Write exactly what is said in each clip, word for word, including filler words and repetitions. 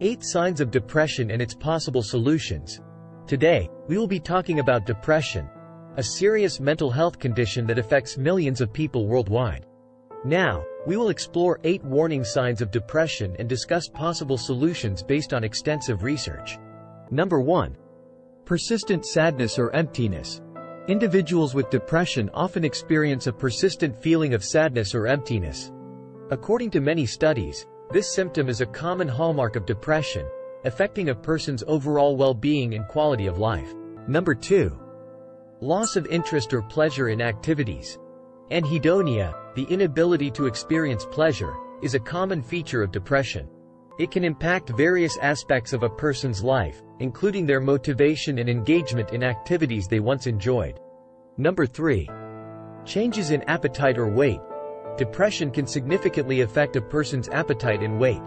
eight Signs of Depression and Its Possible Solutions. Today, we will be talking about depression, a serious mental health condition that affects millions of people worldwide. Now, we will explore eight warning signs of depression and discuss possible solutions based on extensive research. Number one. Persistent sadness or emptiness. Individuals with depression often experience a persistent feeling of sadness or emptiness. According to many studies, this symptom is a common hallmark of depression, affecting a person's overall well-being and quality of life. Number two. Loss of interest or pleasure in activities. Anhedonia, the inability to experience pleasure, is a common feature of depression. It can impact various aspects of a person's life, including their motivation and engagement in activities they once enjoyed. Number three. Changes in appetite or weight. Depression can significantly affect a person's appetite and weight.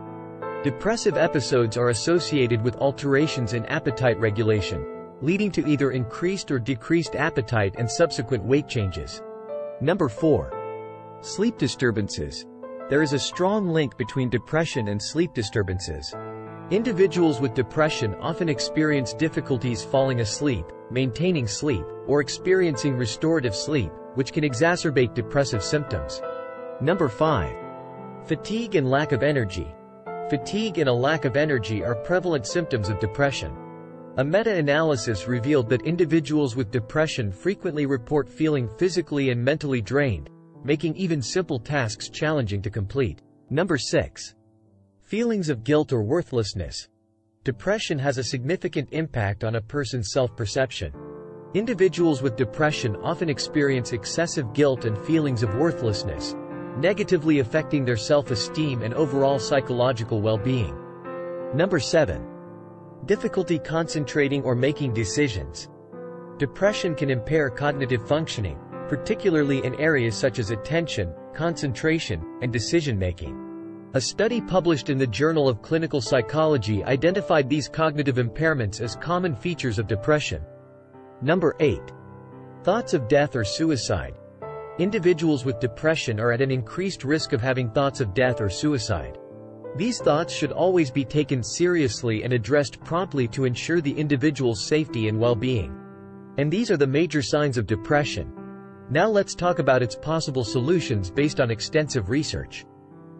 Depressive episodes are associated with alterations in appetite regulation, leading to either increased or decreased appetite and subsequent weight changes. Number four. Sleep disturbances. There is a strong link between depression and sleep disturbances. Individuals with depression often experience difficulties falling asleep, maintaining sleep, or experiencing restorative sleep, which can exacerbate depressive symptoms. Number five. Fatigue and lack of energy. Fatigue and a lack of energy are prevalent symptoms of depression. A meta-analysis revealed that individuals with depression frequently report feeling physically and mentally drained, making even simple tasks challenging to complete. Number six. Feelings of guilt or worthlessness. Depression has a significant impact on a person's self-perception. Individuals with depression often experience excessive guilt and feelings of worthlessness, negatively affecting their self-esteem and overall psychological well-being. Number seven. Difficulty concentrating or making decisions. Depression can impair cognitive functioning, particularly in areas such as attention, concentration, and decision-making. A study published in the Journal of Clinical Psychology identified these cognitive impairments as common features of depression. Number eight. Thoughts of death or suicide. Individuals with depression are at an increased risk of having thoughts of death or suicide. These thoughts should always be taken seriously and addressed promptly to ensure the individual's safety and well-being. And these are the major signs of depression. Now let's talk about its possible solutions based on extensive research.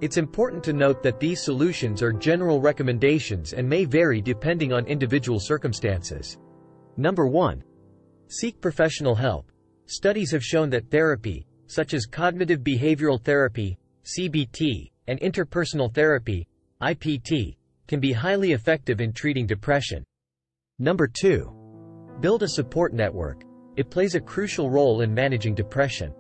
It's important to note that these solutions are general recommendations and may vary depending on individual circumstances. Number one. Seek professional help. Studies have shown that therapy, such as Cognitive Behavioral Therapy, C B T, and Interpersonal Therapy, I P T, can be highly effective in treating depression. Number two. Build a support network. It plays a crucial role in managing depression.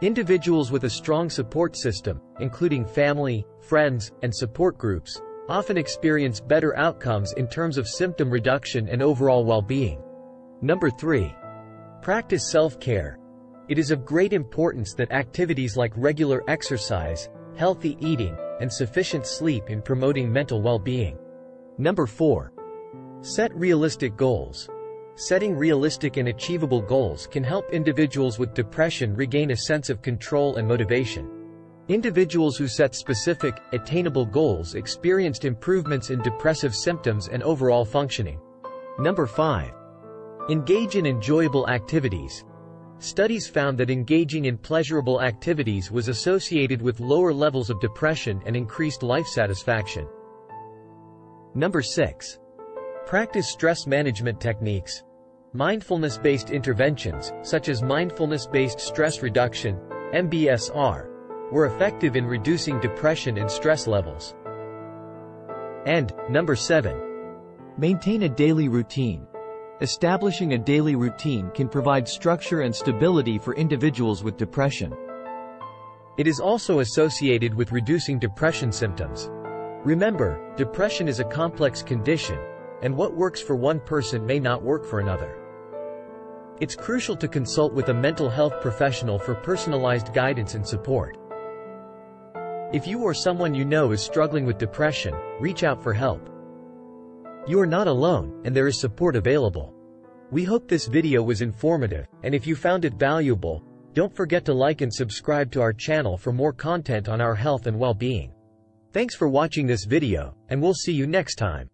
Individuals with a strong support system, including family, friends, and support groups, often experience better outcomes in terms of symptom reduction and overall well-being. Number three. Practice self-care. It is of great importance that activities like regular exercise, healthy eating, and sufficient sleep in promoting mental well-being. Number four. Set realistic goals. Setting realistic and achievable goals can help individuals with depression regain a sense of control and motivation. Individuals who set specific, attainable goals experienced improvements in depressive symptoms and overall functioning. Number five. Engage in enjoyable activities. Studies found that engaging in pleasurable activities was associated with lower levels of depression and increased life satisfaction. Number six. Practice stress management techniques. Mindfulness-based interventions, such as Mindfulness-Based Stress Reduction, M B S R, were effective in reducing depression and stress levels. And, Number seven. Maintain a daily routine. Establishing a daily routine can provide structure and stability for individuals with depression. It is also associated with reducing depression symptoms. Remember, depression is a complex condition, and what works for one person may not work for another. It's crucial to consult with a mental health professional for personalized guidance and support. If you or someone you know is struggling with depression, reach out for help. You are not alone, and there is support available. We hope this video was informative, and if you found it valuable, don't forget to like and subscribe to our channel for more content on our health and well-being. Thanks for watching this video, and we'll see you next time.